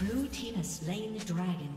Blue team has slain the dragon.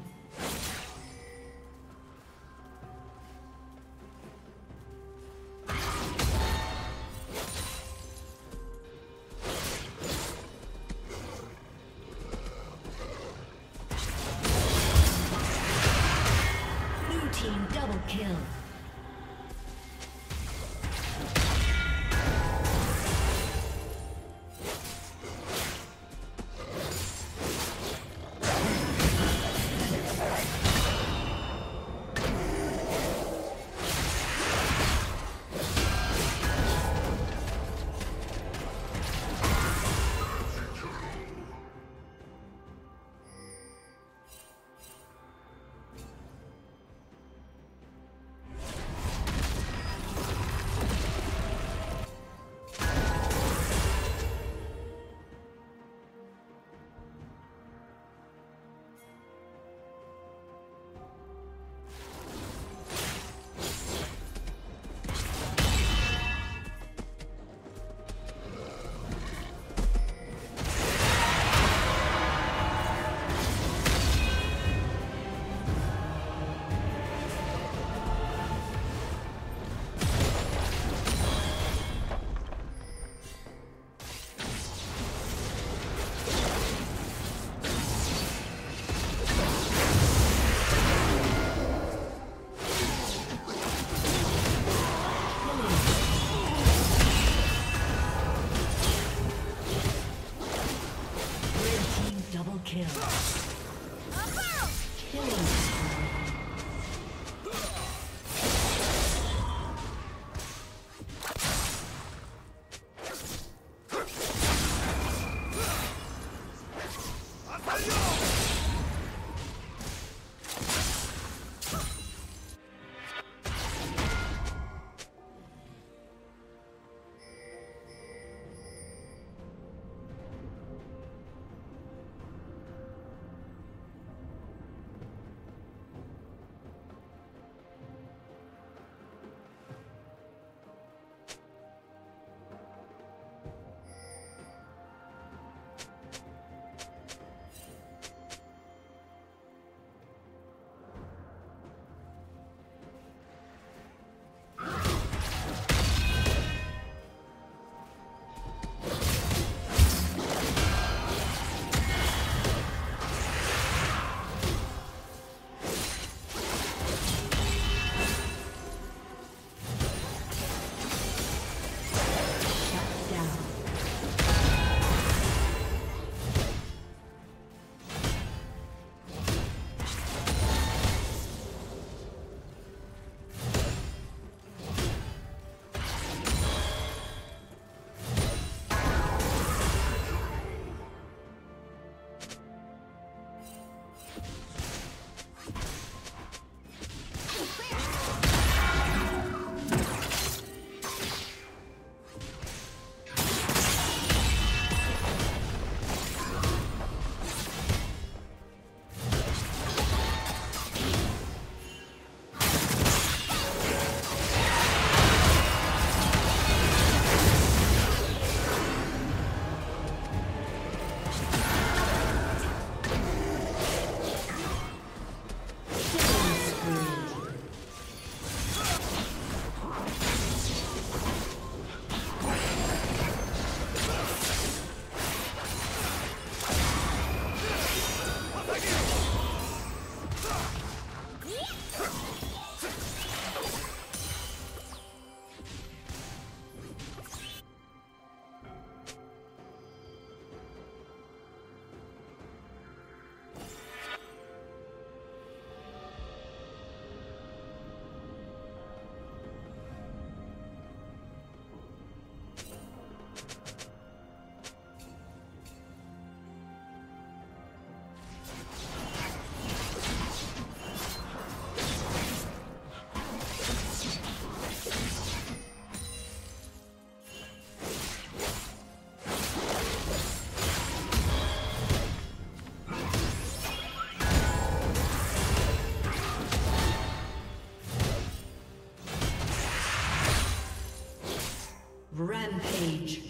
Rampage.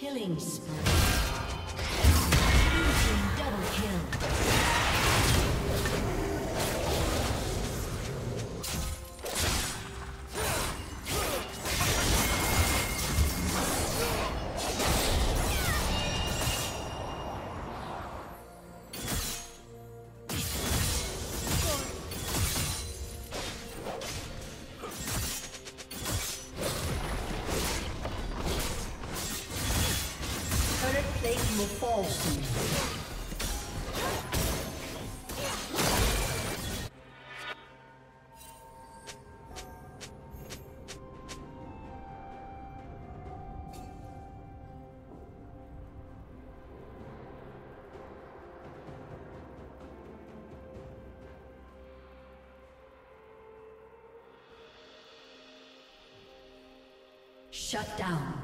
Killing spree. Double kill. Shut down.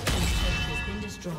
Red team's turret has been destroyed.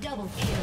Double kill.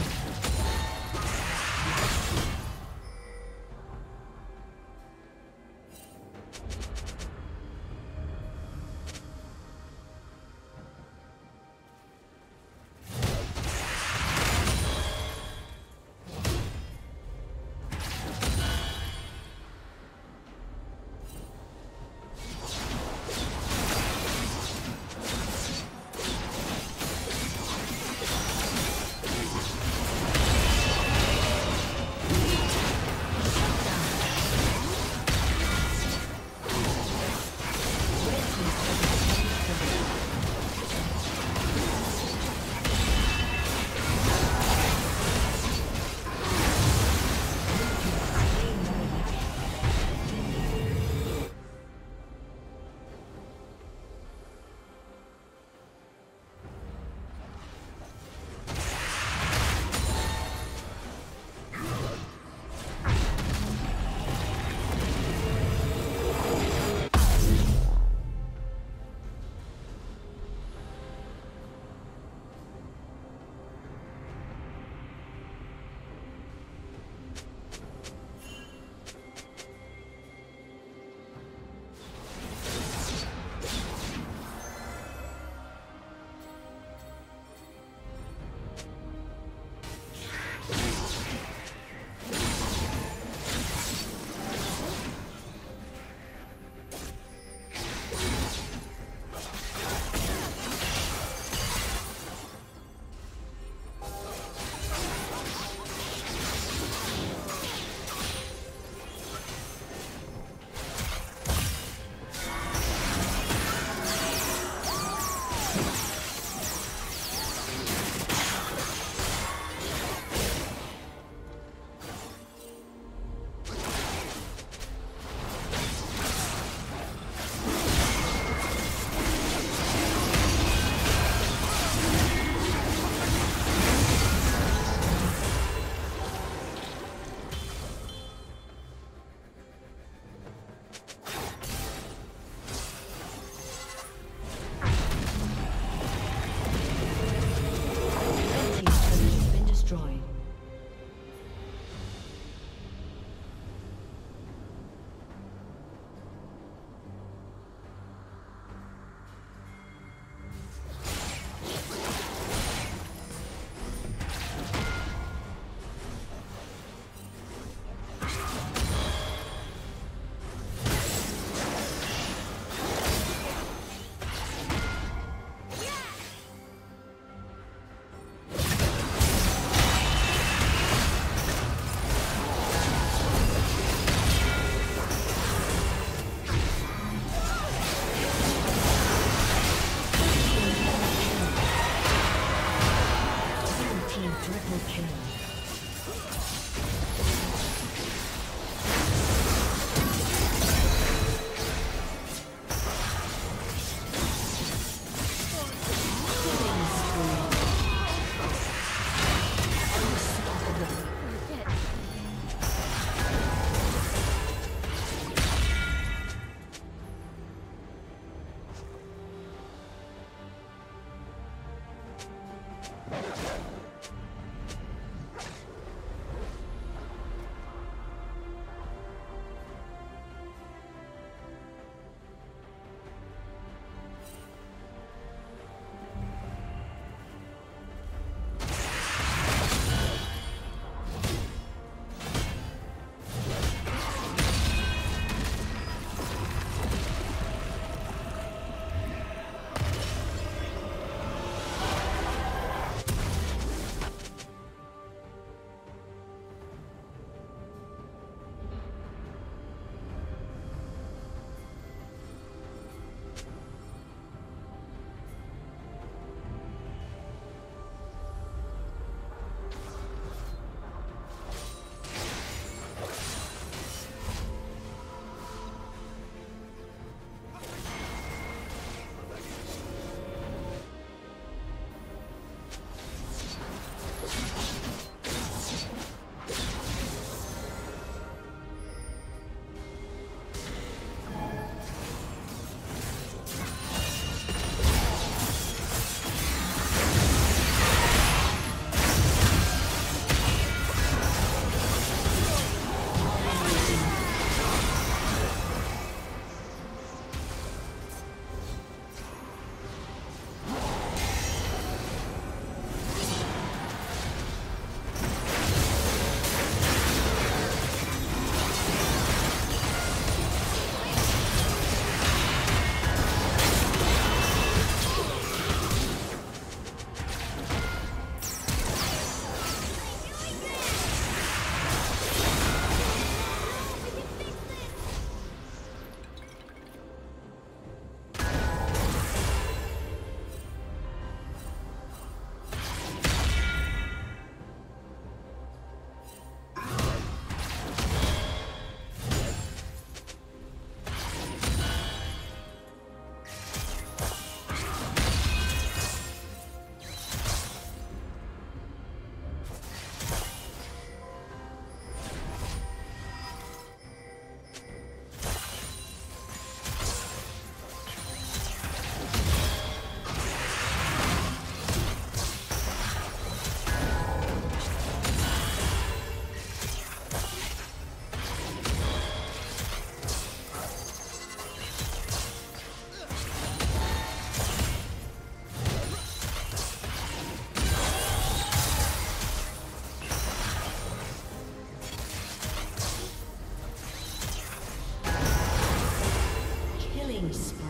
Killing spree.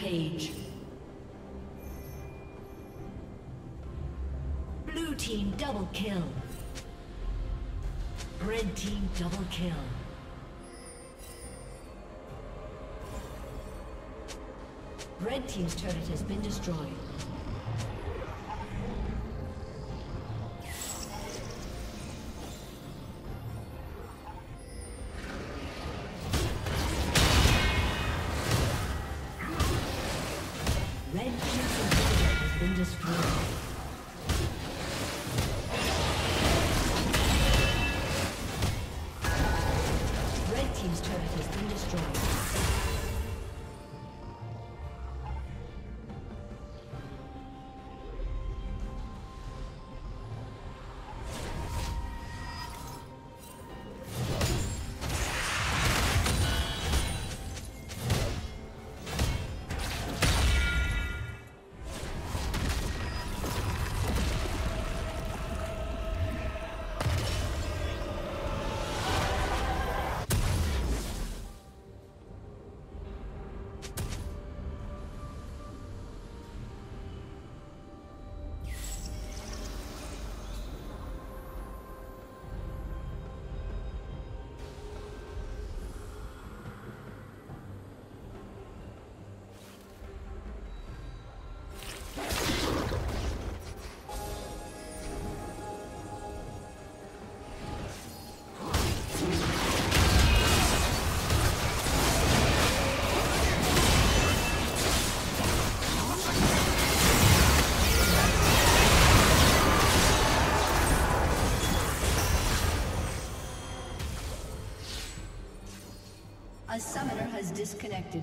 Page. Blue team double kill. Red team double kill. Red team's turret has been destroyed. A summoner has disconnected.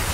risen.